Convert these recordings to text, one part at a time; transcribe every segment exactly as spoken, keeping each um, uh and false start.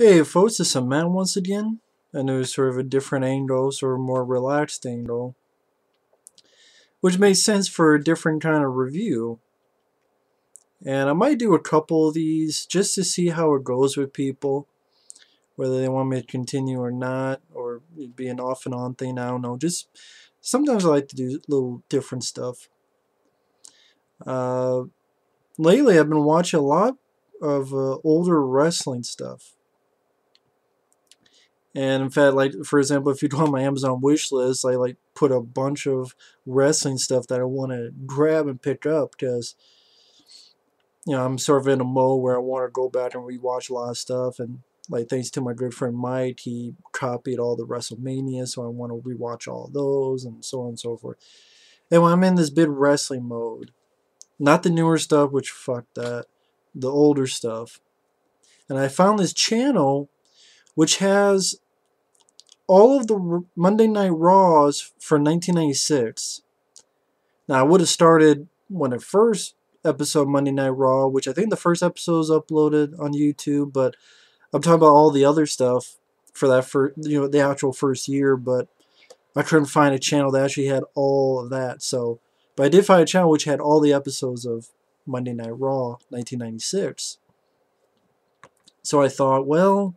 Hey folks, it's a man once again, and it was sort of a different angle, sort of more relaxed angle, which made sense for a different kind of review. And I might do a couple of these just to see how it goes with people, whether they want me to continue or not, or it'd be an off and on thing, I don't know. Just sometimes I like to do little different stuff. Uh, lately I've been watching a lot of uh, older wrestling stuff. And in fact, like for example, if you go on my Amazon wish list, I like put a bunch of wrestling stuff that I want to grab and pick up because, you know, I'm sort of in a mode where I want to go back and rewatch a lot of stuff. And like thanks to my good friend Mike, he copied all the WrestleMania, so I want to rewatch all those and so on and so forth. And when I'm in this big wrestling mode, not the newer stuff, which fuck that, the older stuff. And I found this channel which has all of the Monday Night Raws from nineteen ninety-six. Now, I would have started when the first episode of Monday Night Raw, which I think the first episode is uploaded on YouTube, but I'm talking about all the other stuff for that, for, you know, the actual first year, but I couldn't find a channel that actually had all of that. So, but I did find a channel which had all the episodes of Monday Night Raw nineteen ninety-six. So I thought, well,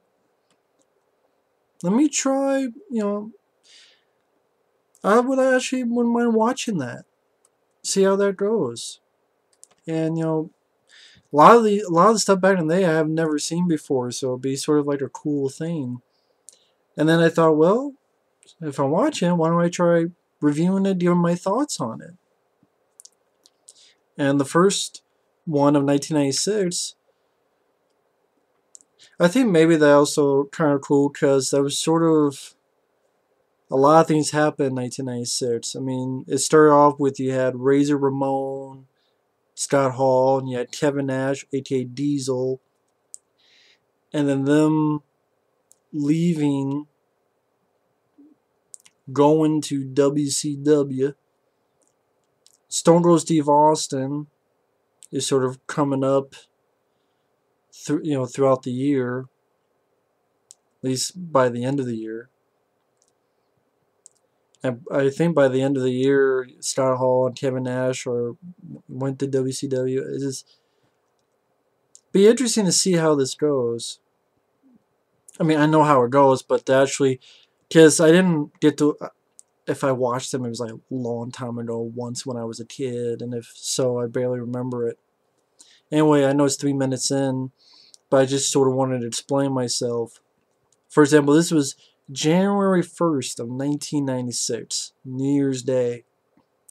let me try, you know, I would actually wouldn't mind watching that. See how that goes. And, you know, a lot of the, a lot of the stuff back in the day I have never seen before, so it'd be sort of like a cool thing. And then I thought, well, if I'm watching, why don't I try reviewing it, giving my thoughts on it? And the first one of nineteen ninety-six... I think maybe that also kind of cool because that was sort of a lot of things happened in nineteen ninety-six. I mean, it started off with you had Razor Ramon, Scott Hall, and you had Kevin Nash, aka Diesel, and then them leaving, going to W C W. Stone Cold Steve Austin is sort of coming up Through, you know, throughout the year, at least by the end of the year. And I think by the end of the year, Scott Hall and Kevin Nash or went to W C W. It's just be interesting to see how this goes. I mean, I know how it goes, but actually, because I didn't get to, if I watched them, it was like a long time ago, once when I was a kid, and if so, I barely remember it. Anyway, I know it's three minutes in, but I just sort of wanted to explain myself. For example, this was January first of nineteen ninety-six, New Year's Day.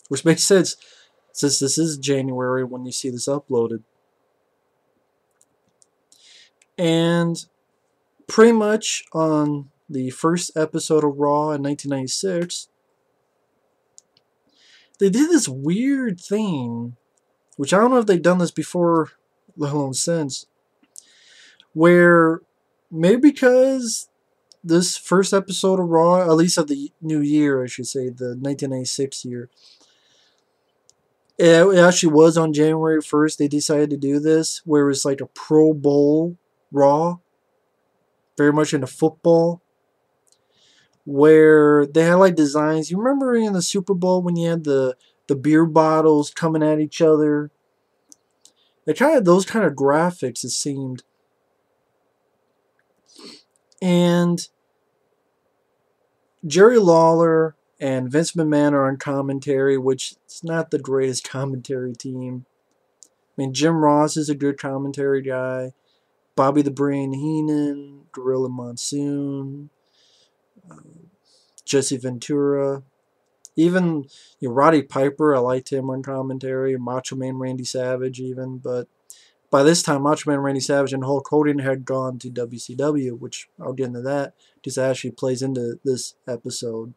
Which makes sense, since this is January when you see this uploaded. And pretty much on the first episode of Raw in nineteen ninety-six, they did this weird thing, which I don't know if they've done this before, let alone since, where maybe because this first episode of Raw, at least of the new year, I should say, the nineteen ninety-six year, it actually was on January first, they decided to do this, where it's like a Pro Bowl Raw, very much into football, where they had like designs. You remember in the Super Bowl when you had the the beer bottles coming at each other? They kind of those kind of graphics, it seemed. And Jerry Lawler and Vince McMahon are on commentary, which is not the greatest commentary team. I mean, Jim Ross is a good commentary guy. Bobby the Brain Heenan, Gorilla Monsoon, um, Jesse Ventura. Even, you know, Roddy Piper, I liked him on commentary. Macho Man Randy Savage even. But by this time, Macho Man Randy Savage and Hulk Hogan had gone to W C W, which I'll get into that because that actually plays into this episode.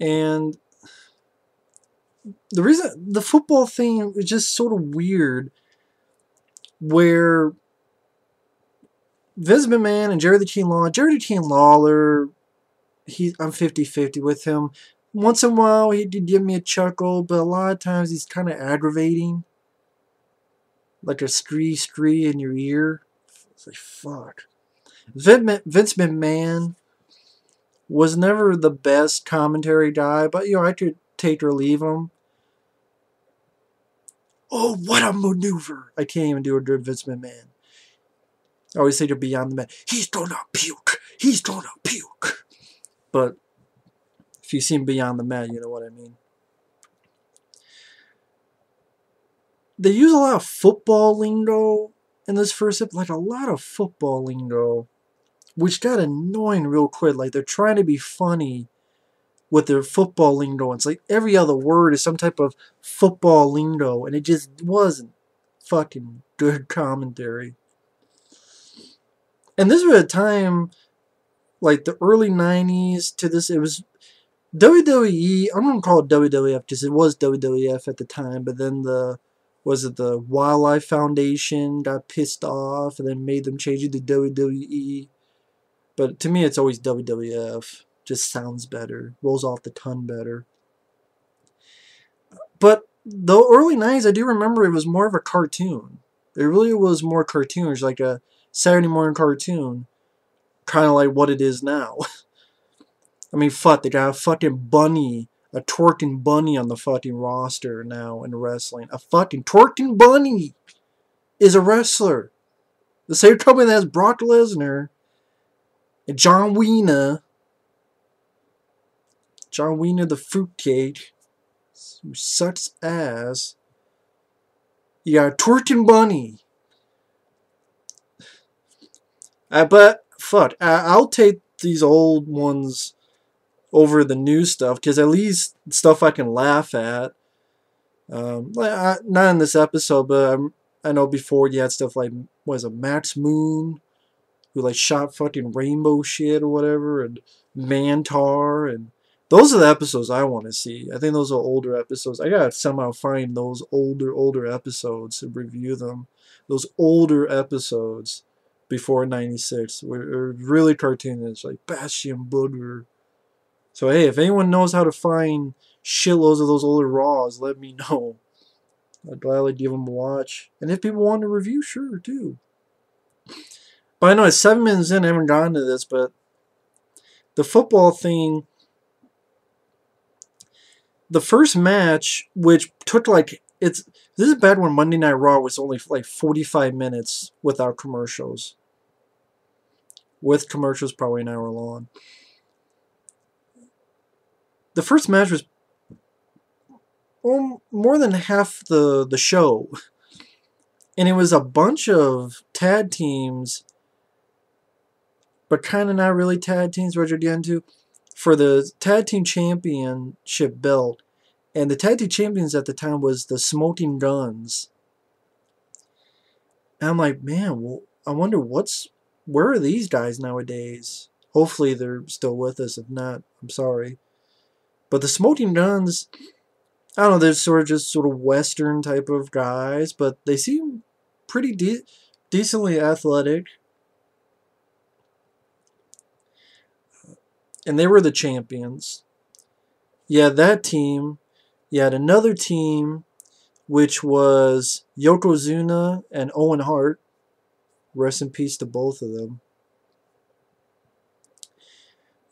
And the reason, the football thing is just sort of weird where Vince McMahon and Jerry the King Lawler. Jerry the King Lawler, he, I'm fifty fifty with him. Once in a while, he did give me a chuckle, but a lot of times he's kind of aggravating. like a stree stree in your ear. It's like, fuck. Vince McMahon was never the best commentary guy, but, you know, I could take or leave him. Oh, what a maneuver. I can't even do a good Vince McMahon. I always think of Beyond the Man. He's gonna puke. He's gonna puke. But if you've seen Beyond the Man, you know what I mean. They use a lot of football lingo in this first episode. Like, a lot of football lingo, which got annoying real quick. Like, they're trying to be funny with their football lingo. It's like every other word is some type of football lingo, and it just wasn't fucking good commentary. And this was a time, like the early nineties to this, it was W W E, I'm going to call it W W F because it was W W F at the time, but then the Was it the Wildlife Foundation got pissed off and then made them change it to W W E? But to me, it's always W W F. Just sounds better. Rolls off the tongue better. But the early nineties, I do remember it was more of a cartoon. It really was more cartoonish, like a Saturday morning cartoon. Kind of like what it is now. I mean, fuck, they got a fucking bunny. A twerking bunny on the fucking roster now in wrestling. A fucking twerking bunny is a wrestler. The same company that has Brock Lesnar and John Wiener. John Wiener the fruitcake, who sucks ass. You got a twerking bunny. I but fuck, I, I'll take these old ones over the new stuff, because at least stuff I can laugh at. Um, I, not in this episode, but I'm, I know before you had stuff like, what is it, Max Moon, who like shot fucking rainbow shit or whatever, and Mantar, and those are the episodes I want to see. I think those are older episodes. I gotta somehow find those older, older episodes and review them. Those older episodes before ninety-six were really cartoonish, like Bastion Booger. So, hey, if anyone knows how to find shitloads of those older Raws, let me know. I'd gladly give them a watch. And if people want to review, sure, too. But I know it's seven minutes in, I haven't gotten to this, but the football thing, the first match, which took like, it's, this is bad when Monday Night Raw was only like forty-five minutes without commercials. With commercials, probably an hour long. The first match was well, more than half the, the show. And it was a bunch of tag teams, but kind of not really tag teams, what you're getting to, for the tag team championship belt. And the tag team champions at the time was the Smoking Guns. And I'm like, man, well, I wonder what's, where are these guys nowadays? Hopefully they're still with us. If not, I'm sorry. But the Smoking Guns, I don't know, they're sort of just sort of Western type of guys, but they seem pretty de decently athletic. And they were the champions. You had that team. You had another team, which was Yokozuna and Owen Hart. Rest in peace to both of them.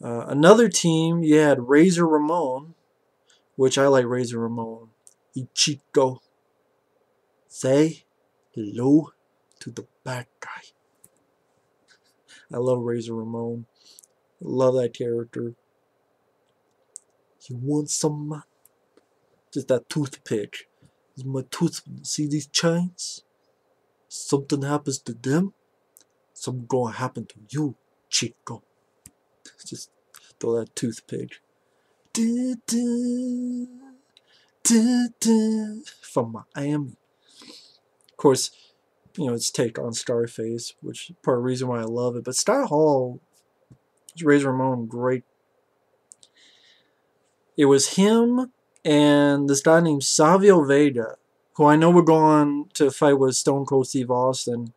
Uh, another team, you had Razor Ramon, which I like Razor Ramon. Ichigo, say hello to the bad guy. I love Razor Ramon. Love that character. You want some? Just that toothpick. It's my tooth. See these chains? Something happens to them, something gonna happen to you, Chico. Just throw that toothpick. Da, da, da, da, from Miami. Of course, you know, it's take on Scarface, which is part of the reason why I love it. But Scott Hall, Razor Ramon, great. It was him and this guy named Savio Vega, who I know would go on to fight with Stone Cold Steve Austin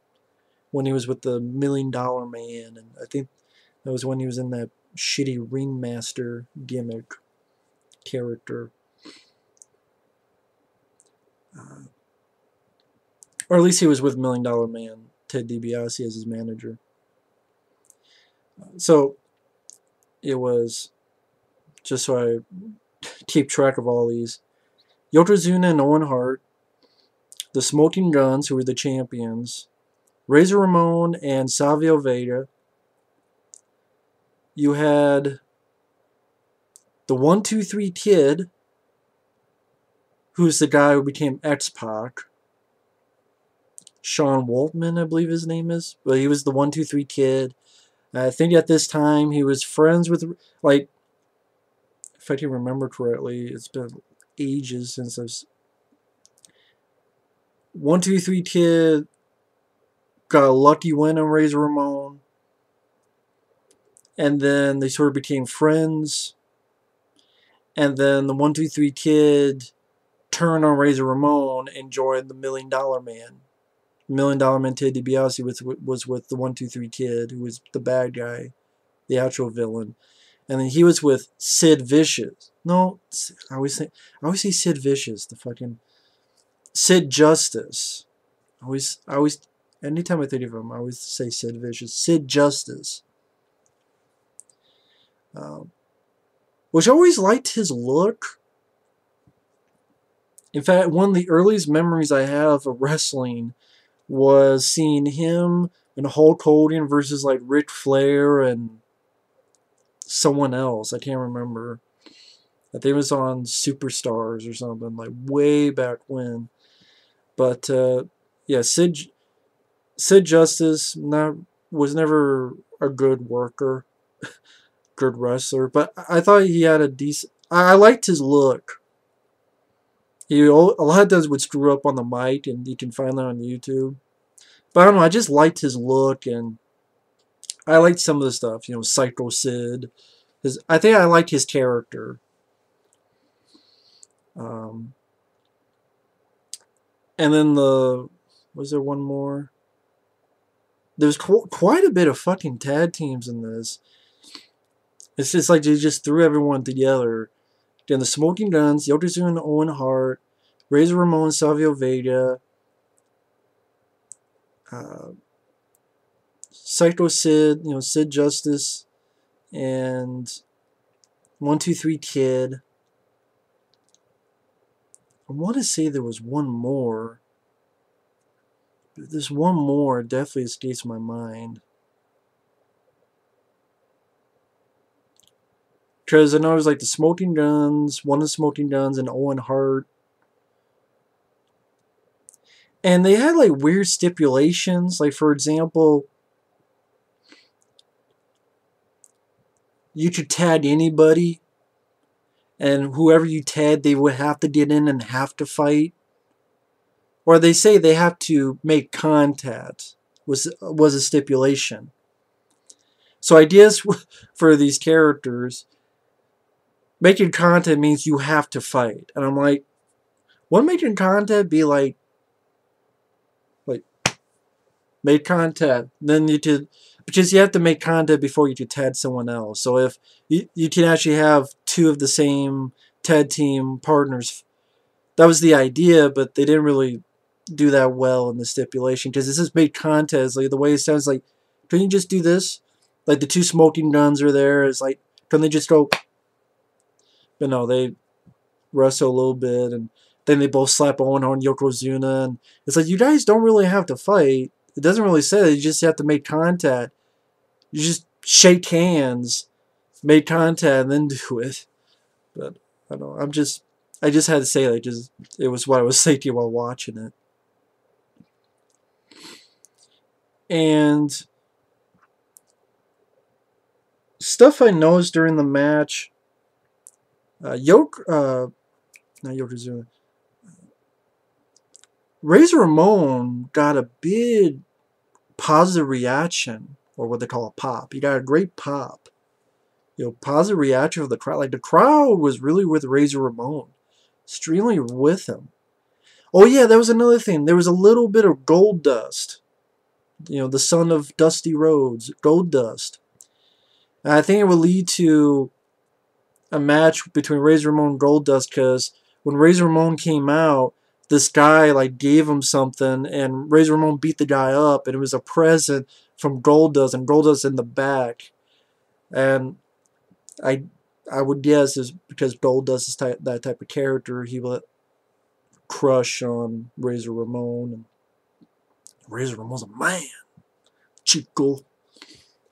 when he was with the Million Dollar Man. And I think that was when he was in that shitty ringmaster gimmick character. Uh, Or at least he was with Million Dollar Man, Ted DiBiase, as his manager. So it was, just so I keep track of all these, Yokozuna and Owen Hart, the Smoking Guns, who were the champions, Razor Ramon and Savio Vega. You had the one two three Kid, who's the guy who became X-Pac. Sean Waltman, I believe his name is. Well, he was the one two three Kid. I think at this time he was friends with, like, if I can remember correctly, it's been ages since I've... one two three Kid got a lucky win on Razor Ramon. And then they sort of became friends. And then the one two three Kid turned on Razor Ramon and joined the Million Dollar Man. Million Dollar Man Ted DiBiase was, was with the one two three Kid, who was the bad guy, the actual villain. And then he was with Sid Vicious. No, I always think, I always say Sid Vicious, the fucking Sid Justice. I always, I always, anytime I think of him, I always say Sid Vicious. Sid Justice. Um, which I always liked his look. In fact, one of the earliest memories I have of wrestling was seeing him and Hulk Hogan versus like Ric Flair and someone else. I can't remember. I think it was on Superstars or something, like way back when. But uh, yeah, Sid Sid Justice not was never a good worker, good wrestler. But I thought he had a decent. I, I liked his look. He, a lot of times would screw up on the mic, and you can find that on YouTube. But I don't know, I just liked his look, and I liked some of the stuff, you know, Psycho Sid. His, I think I liked his character. Um, and then the, was there one more? There's qu quite a bit of fucking tag teams in this. It's just like they just threw everyone together. Then the Smoking Guns, Yokozuna, Owen Hart, Razor Ramon, Savio Vega, uh, Psycho Sid, you know, Sid Justice, and one two three Kid. I want to say there was one more. There's one more, definitely escapes my mind. Because I know it was like the Smoking Guns, one of the Smoking Guns, and Owen Hart. And they had like weird stipulations. Like, for example, you could tag anybody, and whoever you tag, they would have to get in and have to fight. Or they say they have to make contact, was, was a stipulation. So ideas for these characters... Making contact means you have to fight. And I'm like, wouldn't making contact be like, like, make contact. Then you could, because you have to make contact before you could tag someone else. So if you, you can actually have two of the same tag team partners. That was the idea, but they didn't really do that well in the stipulation. Because this is made contact. Like, the way it sounds like, can you just do this? Like the two Smoking Guns are there. It's like, can they just go... But no, they wrestle a little bit, and then they both slap Owen Hart and Yokozuna, and it's like, you guys don't really have to fight. It doesn't really say that. You just have to make contact. You just shake hands, make contact, and then do it. But I don't. I'm just. I just had to say that. Just it was what I was thinking while watching it. And stuff I noticed during the match. Uh, Yoke, uh, not Yokozuna. Razor Ramon got a big positive reaction, or what they call a pop. He got a great pop. You know, positive reaction of the crowd. Like, the crowd was really with Razor Ramon. Extremely with him. Oh, yeah, that was another thing. There was a little bit of Goldust. You know, the son of Dusty Rhodes. Goldust. And I think it would lead to... a match between Razor Ramon and Goldust, because when Razor Ramon came out, this guy like gave him something, and Razor Ramon beat the guy up, and it was a present from Goldust, and Goldust in the back. And I I would guess is because Goldust is type, that type of character, he will crush on Razor Ramon. And Razor Ramon's a man. Chico.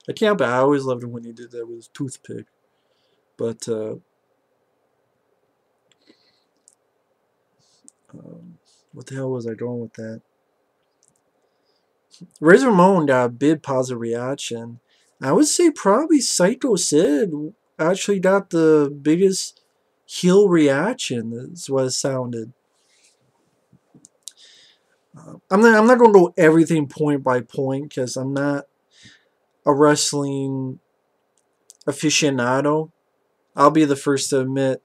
I can't, but I always loved him when he did that with his toothpick. But, uh, um, what the hell was I going with that? Razor Ramon got a big positive reaction. I would say probably Psycho Sid actually got the biggest heel reaction, is what it sounded. Uh, I'm not, I'm not going to go everything point by point, because I'm not a wrestling aficionado. I'll be the first to admit,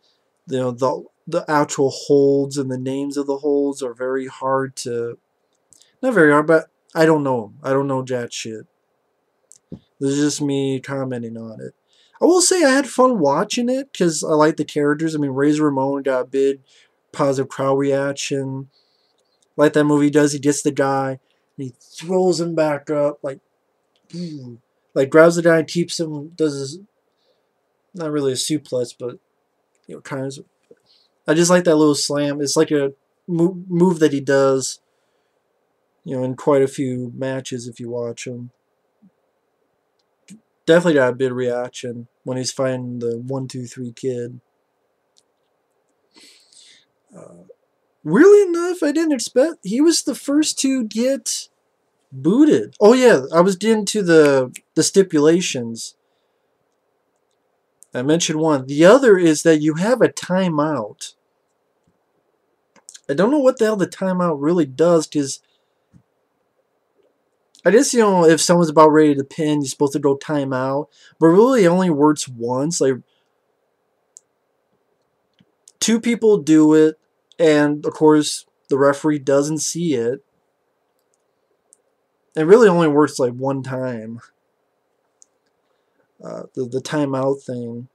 you know, the the actual holds and the names of the holds are very hard to, not very hard, but I don't know them. I don't know jack shit. This is just me commenting on it. I will say I had fun watching it because I like the characters. I mean, Razor Ramon got a big positive crowd reaction. Like that movie does, he gets the guy and he throws him back up, like, ooh, like grabs the guy and keeps him, does his, not really a suplex, but you know, kind of. I just like that little slam. It's like a move, move that he does, you know, in quite a few matches if you watch him. Definitely got a big reaction when he's fighting the one two three Kid. Uh, Weirdly enough, I didn't expect... He was the first to get booted. Oh, yeah. I was into the, the stipulations. I mentioned one. The other is that you have a timeout. I don't know what the hell the timeout really does, because I guess, you know, if someone's about ready to pin, you're supposed to go timeout. But really, it only works once. Like, two people do it. And, of course, the referee doesn't see it. It really only works, like, one time. Uh, the, the timeout thing.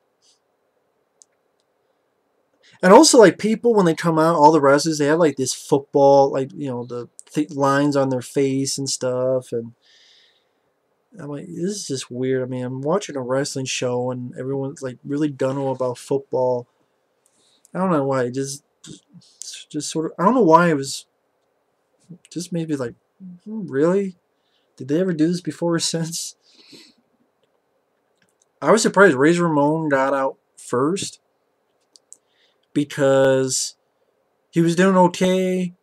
And also, like, people, when they come out, all the wrestlers, they have, like, this football, like, you know, the th lines on their face and stuff. And I'm like, this is just weird. I mean, I'm watching a wrestling show, and everyone's, like, really gung-ho about football. I don't know why. It just... just sort of, I don't know why it was just maybe like, really? Did they ever do this before or since? I was surprised Razor Ramon got out first, because he was doing okay.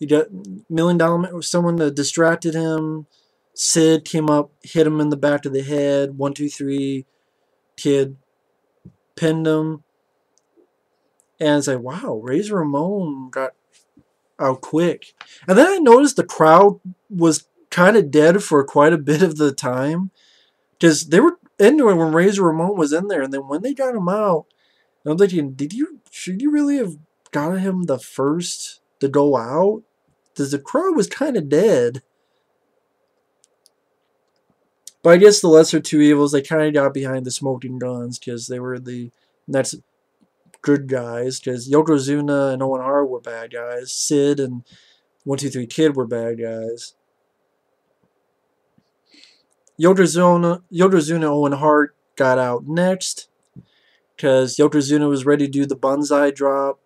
He got Million Dollar Man, someone that distracted him. Sid came up, hit him in the back of the head. one two three Kid pinned him. And it's like, wow, Razor Ramon got out quick. And then I noticed the crowd was kind of dead for quite a bit of the time, because they were into it when Razor Ramon was in there. And then when they got him out, I was thinking, did you, should you really have gotten him the first to go out? Because the crowd was kind of dead. But I guess the lesser two evils, they kind of got behind the Smoking Guns, because they were the next... good guys, because Yokozuna and Owen Hart were bad guys. Sid and one two three Kid were bad guys. Yokozuna, Yokozuna and Owen Hart got out next, because Yokozuna was ready to do the bonsai drop,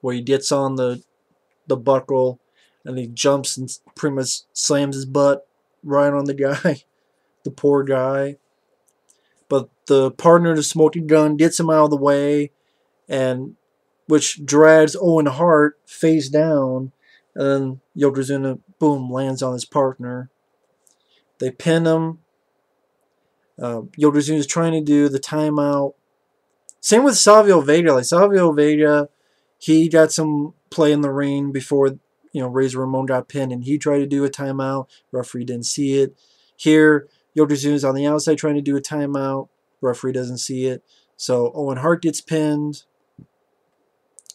where he gets on the, the buckle and he jumps and pretty much slams his butt right on the guy, the poor guy. But the partner of the Smoking Gun gets him out of the way, and which drags Owen Hart face down, and then Yokozuna, boom, lands on his partner. They pin him. Uh, Yokozuna is trying to do the timeout. Same with Savio Vega. Like Savio Vega, he got some play in the ring before, you know, Razor Ramon got pinned, and he tried to do a timeout. Referee didn't see it. Here, Yokozuna's on the outside trying to do a timeout. Referee doesn't see it. So Owen Hart gets pinned.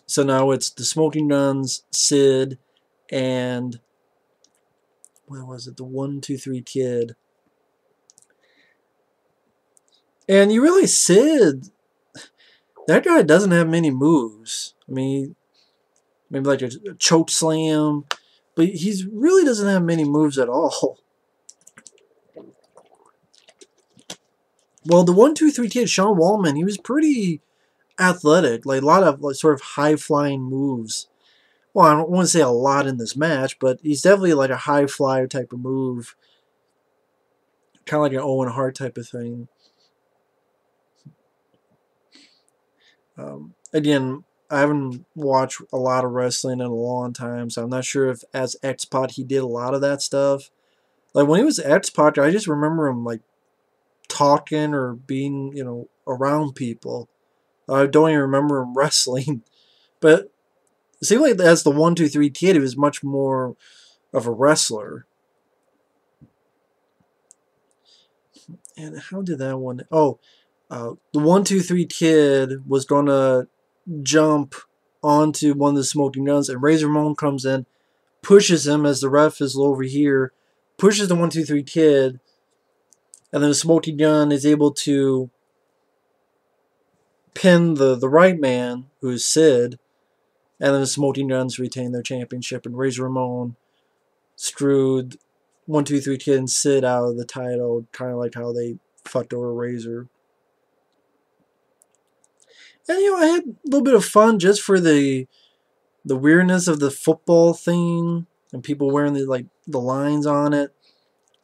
So now it's the Smoking Guns, Sid, and what was it? The one two three Kid. And you really, Sid, that guy doesn't have many moves. I mean, maybe like a choke slam, but he really doesn't have many moves at all. Well, the one two three Kid, Sean Wallman, he was pretty athletic. Like a lot of like sort of high-flying moves. Well, I don't want to say a lot in this match, but he's definitely like a high-flyer type of move. Kind of like an Owen Hart type of thing. Um, again, I haven't watched a lot of wrestling in a long time, so I'm not sure if as X-Pac he did a lot of that stuff. Like when he was X-Pac, I just remember him like talking or being, you know, around people. I don't even remember him wrestling. But it seemed like as the one two three Kid, he was much more of a wrestler. And how did that one... Oh, uh, the one two three Kid was going to jump onto one of the Smoking Guns, and Razor Ramon comes in, pushes him as the ref is over here, pushes the one two three Kid, and then the Smoking Gun is able to pin the, the right man, who is Sid, and then the Smoking Guns retain their championship, and Razor Ramon screwed one two three Kid and Sid out of the title, kind of like how they fucked over Razor. And, you know, I had a little bit of fun just for the the weirdness of the football thing and people wearing the, like, the lines on it,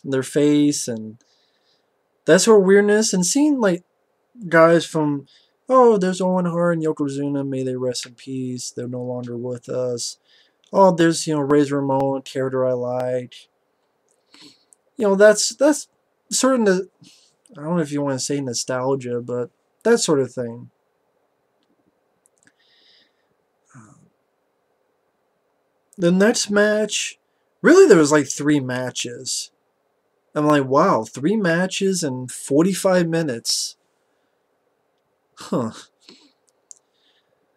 their face, and that sort of weirdness. And seeing, like, guys from, oh, there's Owen Hart and Yokozuna, may they rest in peace, they're no longer with us. Oh, there's, you know, Razor Ramon, character I like. You know, that's, that's certain, to, I don't know if you want to say nostalgia, but that sort of thing. The next match, really there was like three matches. I'm like, wow, three matches in forty-five minutes. Huh.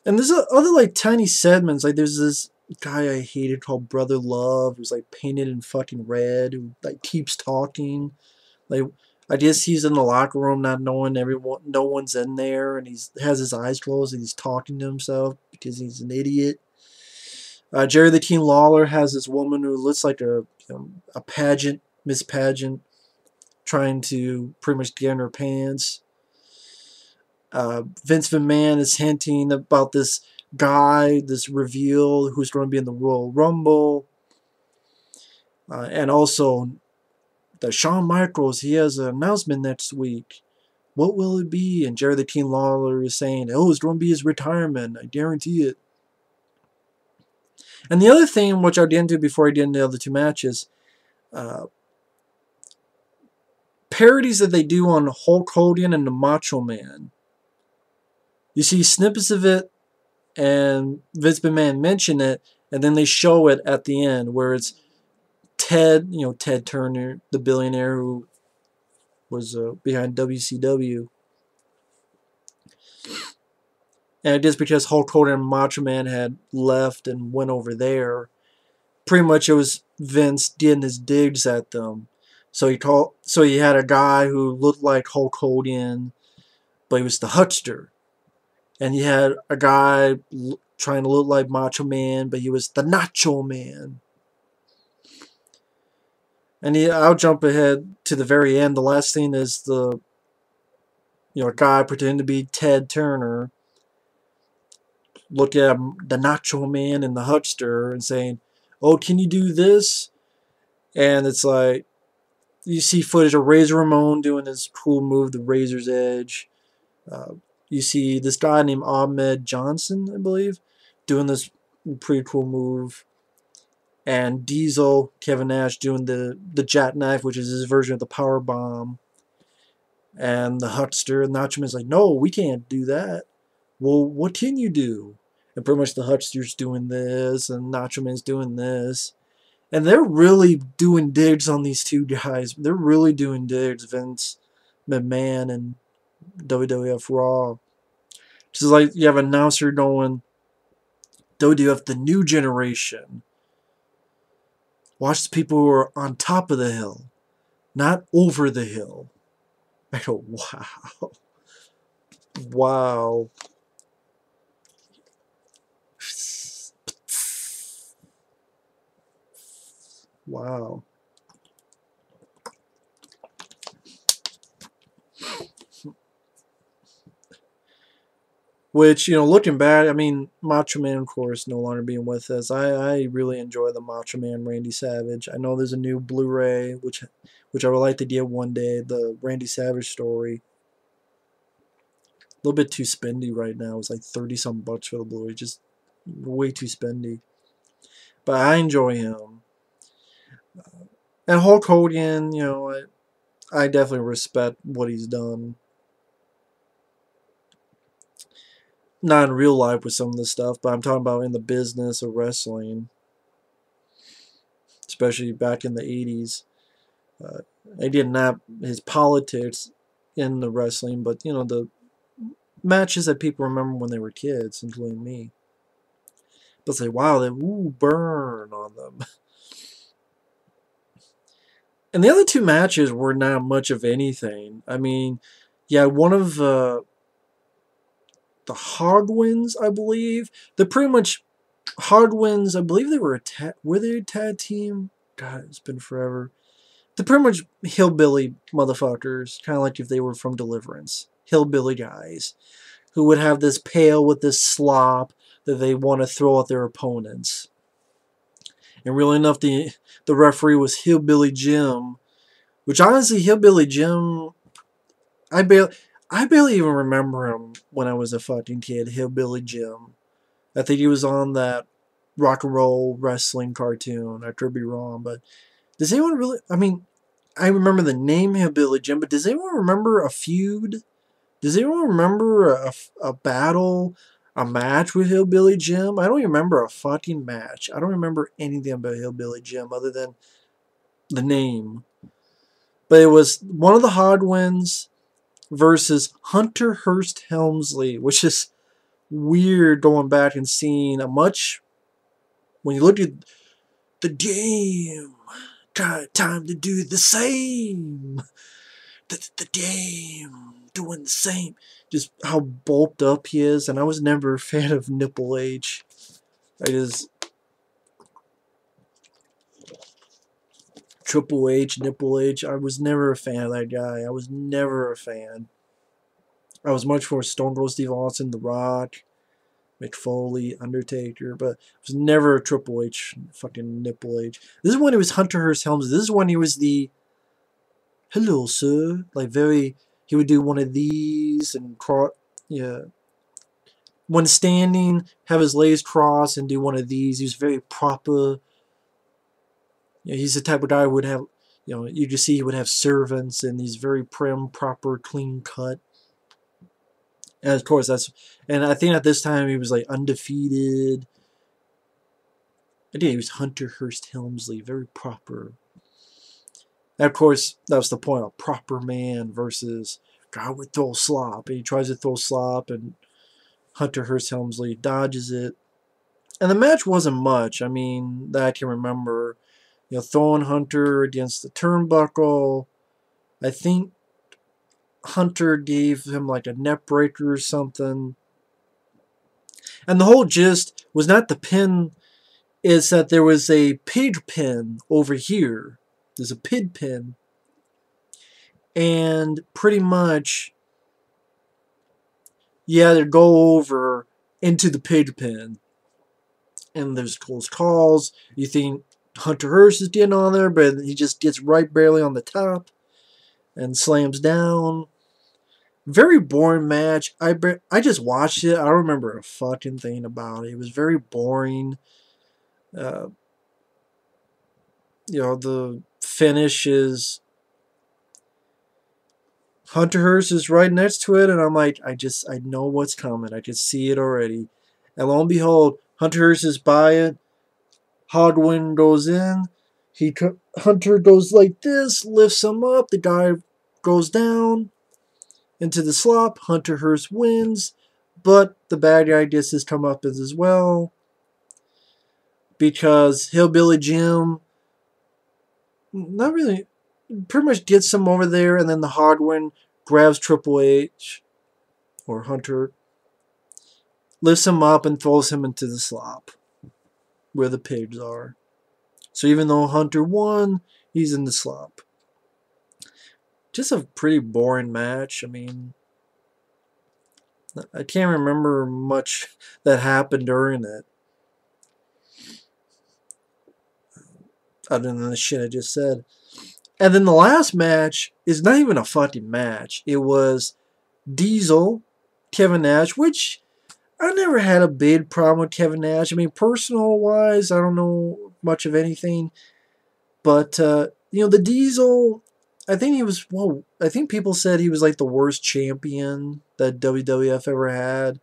And there's other like tiny segments. Like there's this guy I hated called Brother Love, who's like painted in fucking red, who like keeps talking. Like I guess he's in the locker room not knowing everyone, no one's in there, and he's has his eyes closed and he's talking to himself because he's an idiot. Uh, Jerry the King Lawler has this woman who looks like a you know, a pageant, Miss Pageant, trying to pretty much get in her pants. Uh, Vince McMahon is hinting about this guy, this reveal, who's going to be in the Royal Rumble. Uh, and also, the Shawn Michaels, he has an announcement next week. What will it be? And Jerry the King Lawler is saying, oh, it's going to be his retirement. I guarantee it. And the other thing, which I didn't do before I did the other two matches, uh, parodies that they do on Hulk Hogan and the Macho Man. You see snippets of it, and Vince McMahon mention it, and then they show it at the end, where it's Ted, you know, Ted Turner, the billionaire who was uh, behind W C W. And it is because Hulk Hogan and Macho Man had left and went over there. Pretty much it was Vince getting his digs at them. So he called, so he had a guy who looked like Hulk Hogan, but he was the Huckster. And he had a guy l trying to look like Macho Man, but he was the Nacho Man. And he, I'll jump ahead to the very end. The last thing is the you know, a guy pretending to be Ted Turner. Look at the Nacho Man and the Huckster and saying, oh, can you do this? And it's like, you see footage of Razor Ramon doing his cool move, the Razor's Edge. Uh, you see this guy named Ahmed Johnson, I believe, doing this pretty cool move. And Diesel, Kevin Nash, doing the, the jackknife, which is his version of the power bomb. And the Huckster, Nacho Man's like, no, we can't do that. Well, what can you do? And pretty much the Huckster's doing this, and Nacho Man's doing this. And they're really doing digs on these two guys. They're really doing digs, Vince McMahon and W W F Raw. It's like you have an announcer going, W W F, the new generation. Watch the people who are on top of the hill, not over the hill. I go, wow. Wow. Wow. Which, you know, looking back, I mean, Macho Man, of course, no longer being with us. I, I really enjoy the Macho Man Randy Savage. I know there's a new Blu-ray, which which I would like to get one day, the Randy Savage story. A little bit too spendy right now. It's like thirty-some bucks for the Blu-ray. Just way too spendy. But I enjoy him. Uh, and Hulk Hogan, you know, I, I definitely respect what he's done. Not in real life with some of this stuff, but I'm talking about in the business of wrestling, especially back in the eighties. Uh, again, not his politics in the wrestling, but, you know, the matches that people remember when they were kids, including me. But say, wow, they ooh, burn on them. And the other two matches were not much of anything. I mean, yeah, one of... Uh, The Hogwins, I believe. They're pretty much Hogwins. I believe they were a ta were they a tag team? God, it's been forever. They're pretty much hillbilly motherfuckers, kind of like if they were from Deliverance. Hillbilly guys who would have this pail with this slop that they want to throw at their opponents. And really enough, the the referee was Hillbilly Jim, which honestly, Hillbilly Jim, I barely. I barely even remember him when I was a fucking kid, Hillbilly Jim. I think he was on that rock and roll wrestling cartoon. I could be wrong, but does anyone really... I mean, I remember the name Hillbilly Jim, but does anyone remember a feud? Does anyone remember a, a battle, a match with Hillbilly Jim? I don't even remember a fucking match. I don't remember anything about Hillbilly Jim other than the name. But it was one of the Hogwins... versus Hunter Hearst Helmsley, which is weird going back and seeing a much... When you look at the game, time to do the same. The, the game, doing the same. Just how bulked up he is. And I was never a fan of Nipple H. I just... Triple H, Nipple H. I was never a fan of that guy. I was never a fan. I was much for Stone Cold Steve Austin, The Rock, Mick Foley, Undertaker, but I was never a Triple H, fucking Nipple H. This is when it was Hunter Hearst Helmsley. This is when he was the, hello, sir. Like, very, he would do one of these and cross, yeah. When standing, have his legs crossed and do one of these. He was very proper. You know, he's the type of guy who would have, you know, you just see he would have servants, and he's very prim, proper, clean cut. And of course, that's, and I think at this time he was like undefeated. I think he was Hunter Hearst Helmsley, very proper. And of course, that was the point, a proper man versus God would throw slop, and he tries to throw slop, and Hunter Hearst Helmsley dodges it. And the match wasn't much, I mean, that I can remember. You know, throwing Hunter against the turnbuckle. I think Hunter gave him like a neck breaker or something. And the whole gist was not the pin, is that there was a pig pin over here. There's a pig pin. And pretty much, yeah, they go over into the pig pin. And there's close calls. You think Hunter Hearst is getting on there, but he just gets right barely on the top and slams down. Very boring match. I I just watched it. I don't remember a fucking thing about it. It was very boring. Uh, you know, the finish is... Hunter Hearst is right next to it, and I'm like, I just, I know what's coming. I can see it already. And lo and behold, Hunter Hearst is by it. Hogwin goes in, he Hunter goes like this, lifts him up, the guy goes down into the slop, Hunter Hearst wins, but the bad guy gets his comeuppance as well, because Hillbilly Jim, not really, pretty much gets him over there, and then the Hogwin grabs Triple H, or Hunter, lifts him up and throws him into the slop, where the pigs are. So even though Hunter won, he's in the slop. Just a pretty boring match. I mean, I can't remember much that happened during it, other than the shit I just said. And then the last match is not even a fucking match. It was Diesel, Kevin Nash, which I never had a big problem with Kevin Nash. I mean, personal-wise, I don't know much of anything. But, uh, you know, the Diesel, I think he was, well, I think people said he was like the worst champion that W W F ever had.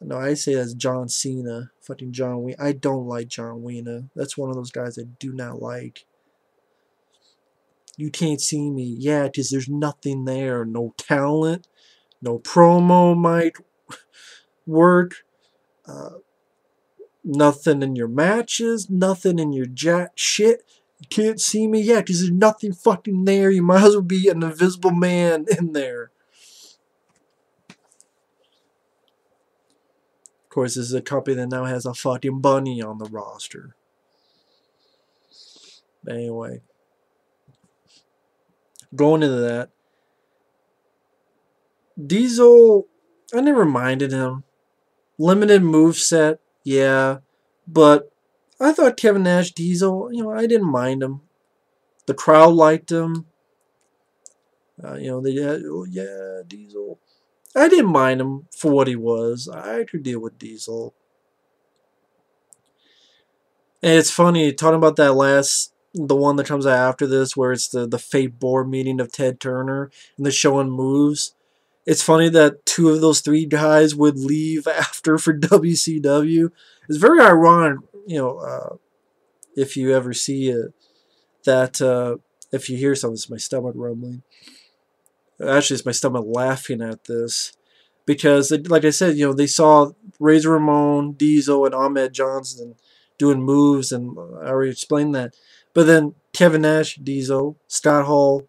No, I say that's John Cena. Fucking John Wena. I don't like John Wena. That's one of those guys I do not like. You can't see me. Yeah, because there's nothing there. No talent. No promo might work. Uh, nothing in your matches. Nothing in your jack shit. You can't see me. Yeah, because there's nothing fucking there. You might as well be an invisible man in there. Of course, this is a company that now has a fucking bunny on the roster. But anyway, going into that, Diesel, I never minded him. Limited moveset, yeah, but I thought Kevin Nash, Diesel, you know, I didn't mind him. The crowd liked him. Uh, you know, they had, oh yeah, Diesel. I didn't mind him for what he was. I could deal with Diesel. And it's funny, talking about that last, the one that comes out after this, where it's the, the fake board meeting of Ted Turner, and they're showing moves. It's funny that two of those three guys would leave after for W C W. It's very ironic, you know, uh, if you ever see it, that uh, if you hear something, it's my stomach rumbling. Actually, it's my stomach laughing at this. Because, like I said, you know, they saw Razor Ramon, Diesel, and Ahmed Johnson doing moves, and I already explained that. But then Kevin Nash, Diesel, Scott Hall,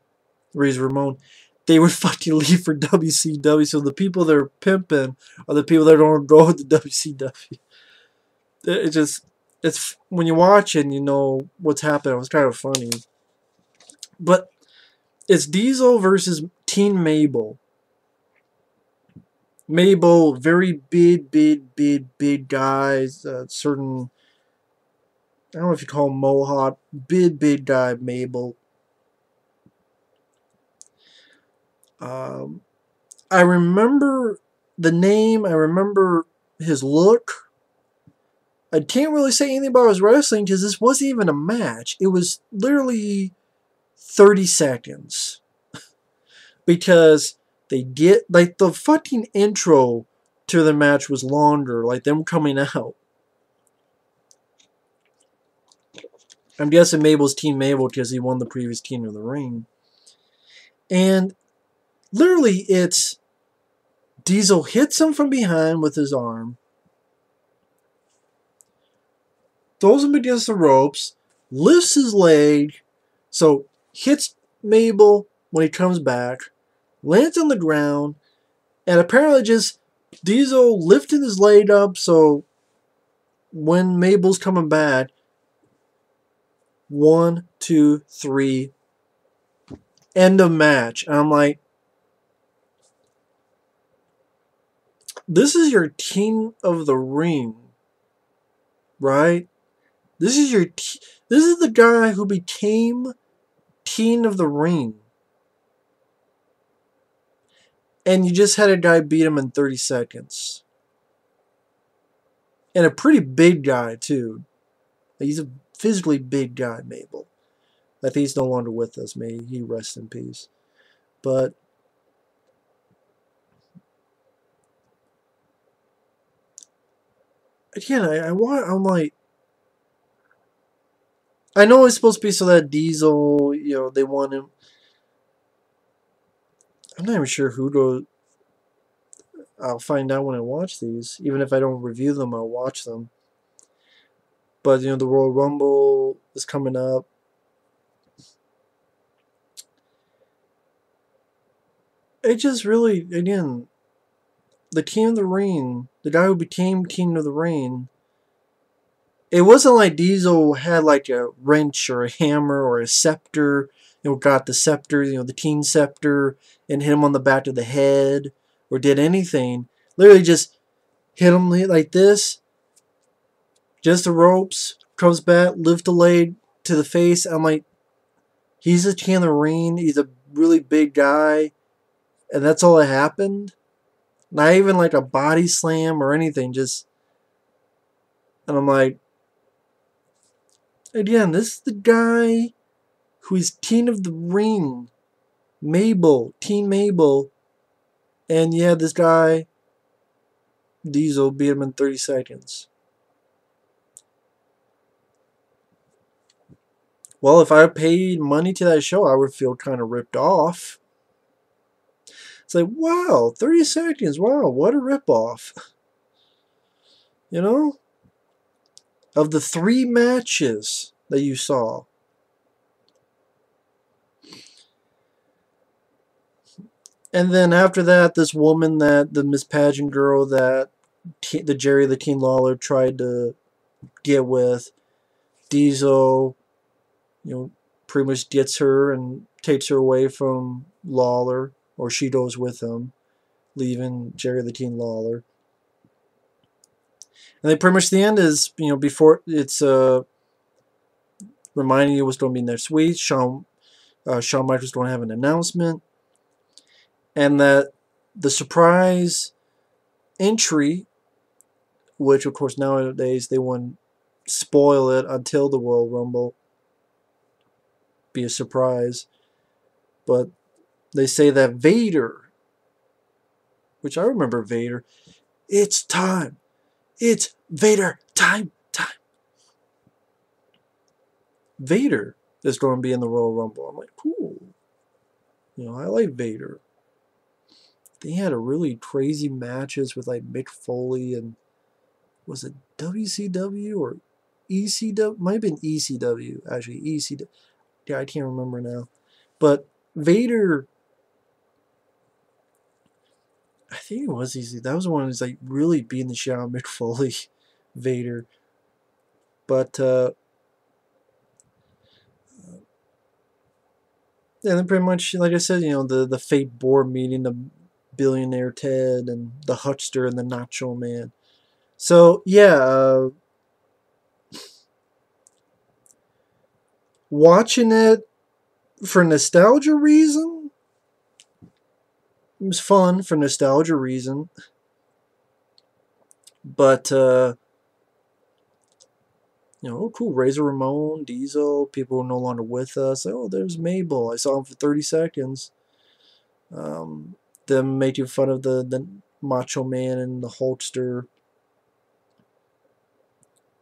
Razor Ramon, they would fucking leave for W C W. So the people they're pimping are the people that don't go to W C W. It just, it's, when you watch it and you know what's happening, it's kind of funny. But it's Diesel versus Teen Mabel. Mabel, very big, big, big, big guys. Uh, certain, I don't know if you call him Mohawk. Big, big guy, Mabel. Um, I remember the name. I remember his look. I can't really say anything about his wrestling because this wasn't even a match. It was literally thirty seconds, because they get, like, the fucking intro to the match was longer, like them coming out. I'm guessing Mabel's Team Mabel because he won the previous Team of the Ring. And literally it's Diesel hits him from behind with his arm, throws him against the ropes, lifts his leg, so hits Mabel when he comes back, lands on the ground, and apparently just Diesel lifting his leg up so when Mabel's coming back, one, two, three, end of match. And I'm like, this is your King of the Ring, right? This is your, this is the guy who became King of the Ring, and you just had a guy beat him in thirty seconds, and a pretty big guy too. He's a physically big guy, Mabel. I think he's no longer with us. May he rest in peace. But again, I, I want. I'm like, I know it's supposed to be so that Diesel, you know, they want him. I'm not even sure who goes. I'll find out when I watch these. Even if I don't review them, I'll watch them. But, you know, the Royal Rumble is coming up. It just really, again, the King of the Ring, the guy who became King of the Ring, it wasn't like Diesel had like a wrench or a hammer or a scepter, you know, got the scepter, you know, the teen scepter, and hit him on the back of the head or did anything. Literally just hit him like this, just the ropes, comes back, lift the leg to the face. I'm like, he's a king of the ring, he's a really big guy, and that's all that happened. Not even like a body slam or anything, just, and I'm like, again, this is the guy who is teen of the ring, Mabel, teen Mabel, and yeah, this guy, Diesel, beat him in thirty seconds. Well, if I paid money to that show, I would feel kind of ripped off. It's like, wow, thirty seconds, wow, what a ripoff. You know? Of the three matches that you saw. And then after that, this woman that, the Miss Pageant girl that T the Jerry the Teen Lawler tried to get with, Diesel, you know, pretty much gets her and takes her away from Lawler. Or she goes with him, leaving Jerry the Teen Lawler. And then pretty much the end is, you know, before it's uh, reminding you what's going to be next week. Shawn, uh, Shawn Michaels is going to have an announcement. And that the surprise entry, which of course nowadays they wouldn't spoil it until the Royal Rumble, be a surprise. But they say that Vader, which I remember Vader, it's time. It's Vader time, time. Vader is going to be in the Royal Rumble. I'm like, cool. You know, I like Vader. They had a really crazy matches with like Mick Foley and was it W C W or E C W? Might have been E C W, actually. E C W. Yeah, I can't remember now. But Vader, I think it was easy. That was the one who's like really beating the shit out of Mick Foley, Vader. But uh, and then pretty much, like I said, you know, the the fake board meeting, the billionaire Ted and the Huckster and the Nacho Man. So yeah, uh, watching it for nostalgia reason. It was fun for nostalgia reason, but uh, you know, oh, cool, Razor Ramon, Diesel, people who are no longer with us. Oh, there's Mabel. I saw him for thirty seconds. Um, them making fun of the the Macho Man and the Hulkster,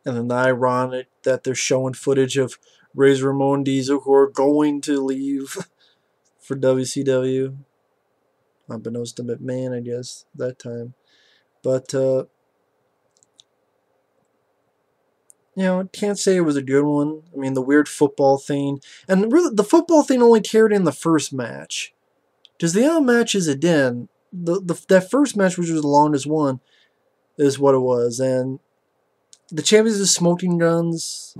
and then the ironic that they're showing footage of Razor Ramon, Diesel, who are going to leave for W C W. Unbeknownst to McMahon, I guess, that time. But, uh, you know, I can't say it was a good one. I mean, the weird football thing. And really, the football thing only carried in the first match. Because the other matches, again, the, the, that first match, which was the longest one, is what it was. And the champions is Smoking Guns.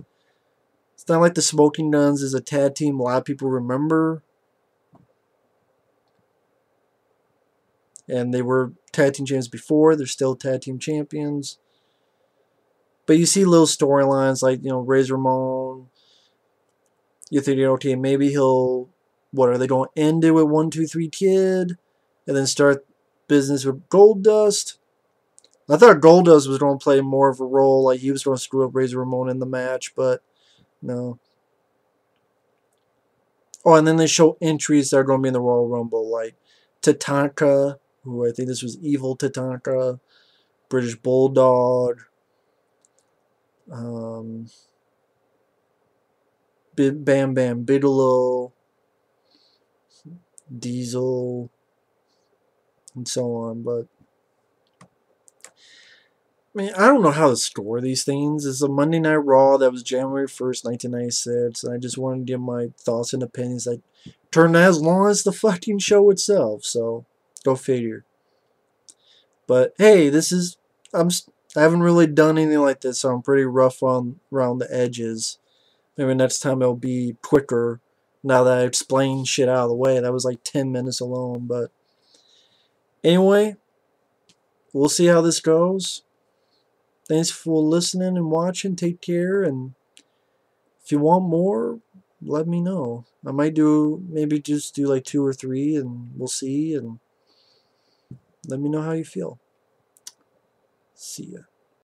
It's not like the Smoking Guns is a tag team a lot of people remember. And they were tag team champions before. They're still tag team champions. But you see little storylines like, you know, Razor Ramon. You're thinking, okay, maybe he'll, what, are they going to end it with one two three Kid? And then start business with Goldust? I thought Goldust was going to play more of a role. Like, he was going to screw up Razor Ramon in the match, but no. Oh, and then they show entries that are going to be in the Royal Rumble. Like, Tatanka, who I think this was Evil Tatanka, British Bulldog, um, Bam Bam Bigelow, Diesel, and so on. But I mean, I don't know how to score these things. It's a Monday Night Raw that was January first, nineteen ninety-six, and I just wanted to give my thoughts and opinions. Like, turned out as long as the fucking show itself, so go figure. But hey, this is I'm I haven't really done anything like this, so I'm pretty rough on around the edges. Maybe next time it'll be quicker now that I explained shit out of the way. That was like ten minutes alone, but anyway, we'll see how this goes. Thanks for listening and watching. Take care, and if you want more, let me know. I might do, maybe just do like two or three, and we'll see, and let me know how you feel. See ya.